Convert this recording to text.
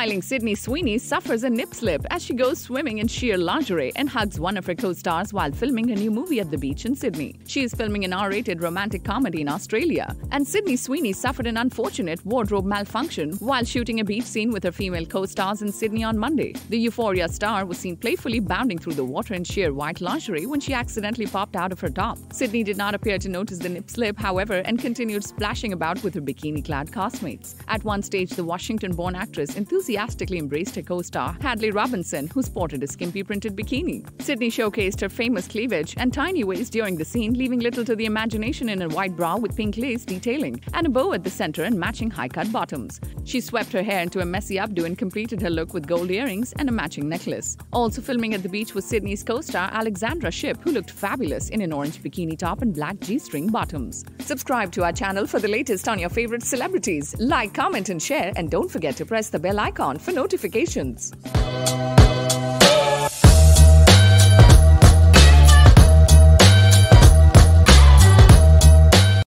smiling Sydney Sweeney suffers a nip slip as she goes swimming in sheer lingerie and hugs one of her co-stars while filming her new movie at the beach in Sydney. She is filming an R-rated romantic comedy in Australia, and Sydney Sweeney suffered an unfortunate wardrobe malfunction while shooting a beach scene with her female co-stars in Sydney on Monday. The Euphoria star was seen playfully bounding through the water in sheer white lingerie when she accidentally popped out of her top. Sydney did not appear to notice the nip slip, however, and continued splashing about with her bikini-clad castmates. At one stage, the Washington-born actress enthusiastically embraced her co-star, Hadley Robinson, who sported a skimpy printed bikini. Sydney showcased her famous cleavage and tiny waist during the scene, leaving little to the imagination in her white bra with pink lace detailing and a bow at the center and matching high-cut bottoms. She swept her hair into a messy updo and completed her look with gold earrings and a matching necklace. Also filming at the beach was Sydney's co-star, Alexandra Shipp, who looked fabulous in an orange bikini top and black G-string bottoms. Subscribe to our channel for the latest on your favorite celebrities. Like, comment and share, and don't forget to press the bell icon for notifications.